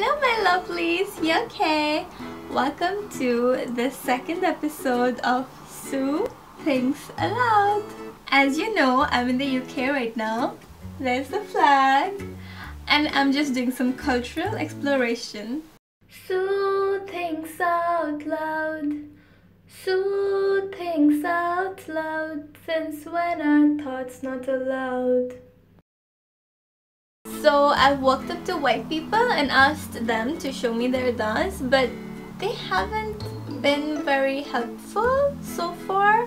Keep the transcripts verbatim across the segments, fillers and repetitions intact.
Hello my lovelies, you okay? Welcome to the second episode of Sue Thinks Aloud. As you know, I'm in the U K right now. There's the flag. And I'm just doing some cultural exploration. Sue thinks out loud. Sue thinks out loud. Since when are thoughts not allowed? So I walked up to white people and asked them to show me their dance, but they haven't been very helpful so far.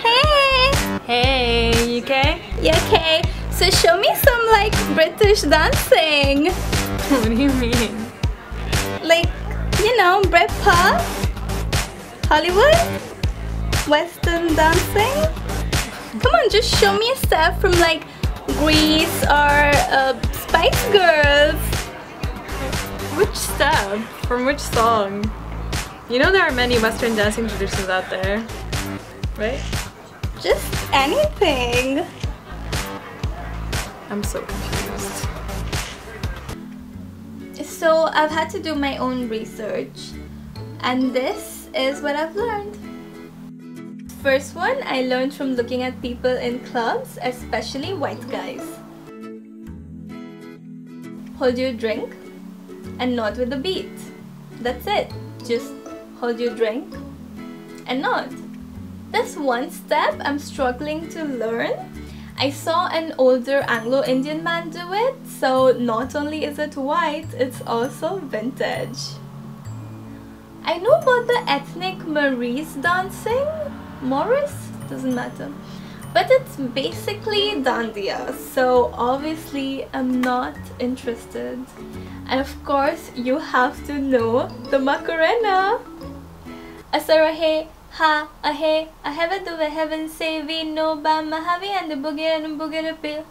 Hey! Hey, you okay? Yeah, okay. So show me some like British dancing. What do you mean? Like, you know, Brit-pop, Hollywood, Western dancing. Come on, just show me a step from like Greece or uh, Spice Girls. Which step? From which song? You know there are many Western dancing traditions out there, right? Just anything. I'm so confused. So I've had to do my own research, and this is what I've learned. First one, I learned from looking at people in clubs, especially white guys. Hold your drink and nod with the beat. That's it. Just hold your drink and nod. This one step I'm struggling to learn. I saw an older Anglo-Indian man do it, so not only is it white, it's also vintage. I know about the ethnic Morris dancing. Morris? Doesn't matter. But it's basically Dandia, so obviously I'm not interested. And of course, you have to know the Macarena. Asarahe, ha, ahe, aheva duve heaven say we no ba mahavi and the boogie and boogie pill.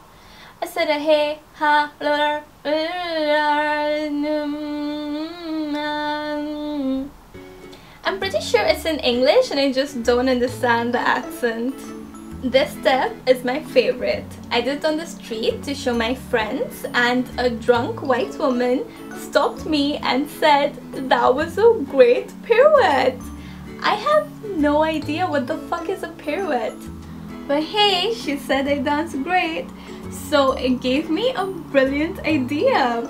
Asarahe, ha, lor, I'm pretty sure it's in English and I just don't understand the accent. This step is my favorite. I did it on the street to show my friends, and a drunk white woman stopped me and said that was a great pirouette. I have no idea what the fuck is a pirouette. But hey, she said I danced great, so it gave me a brilliant idea.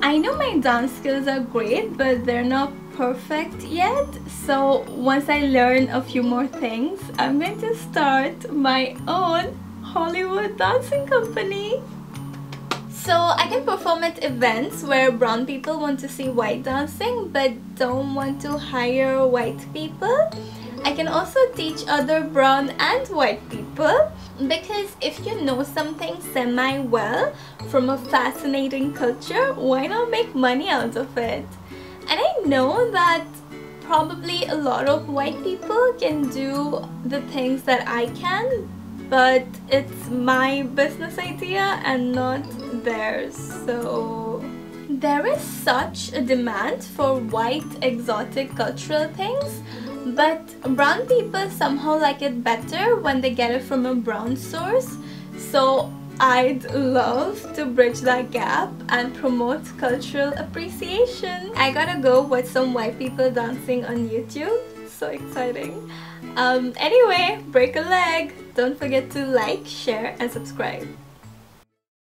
I know my dance skills are great, but they're not perfect yet, so once I learn a few more things, I'm going to start my own Hollywood dancing company. So I can perform at events where brown people want to see white dancing but don't want to hire white people. I can also teach other brown and white people, because if you know something semi-well from a fascinating culture, why not make money out of it? And I know that probably a lot of white people can do the things that I can, but it's my business idea and not theirs. So there is such a demand for white exotic cultural things, but brown people somehow like it better when they get it from a brown source. So I'd love to bridge that gap and promote cultural appreciation. I gotta go watch some white people dancing on YouTube. So exciting. Um, anyway, break a leg. Don't forget to like, share, and subscribe.